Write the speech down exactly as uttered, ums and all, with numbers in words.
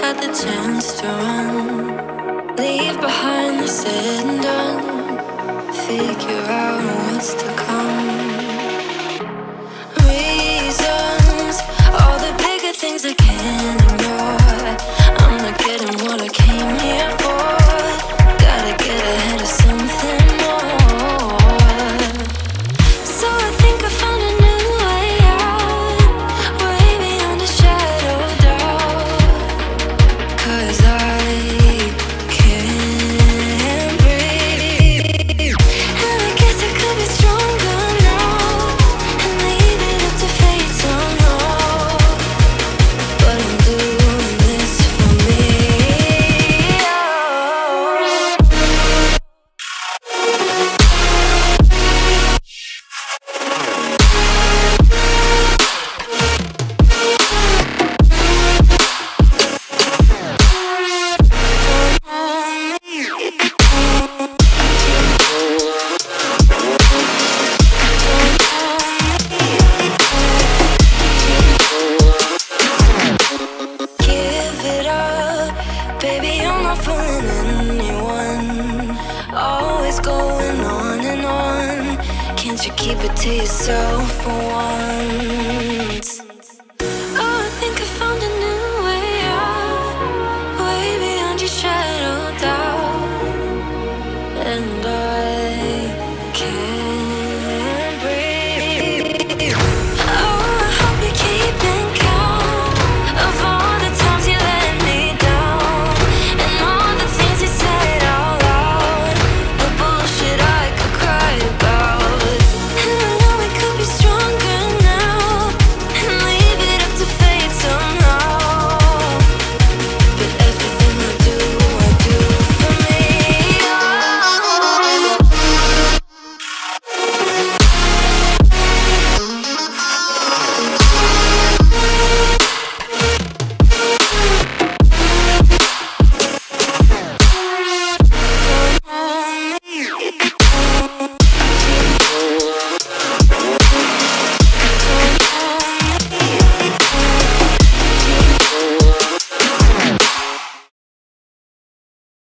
Had the chance to run, leave behind the said and done, figure out what's to come. Reasons, all the bigger things I can't ignore. I'm not getting what I came here for. Gotta get ahead of something more. So I think I found a new way out, way beyond the shadow of doubt. Cause I can't breathe, and I guess I could be stronger now, and leave it up to fate somehow. But I'm doing this for me, going on and on. Can't you keep it to yourself for one?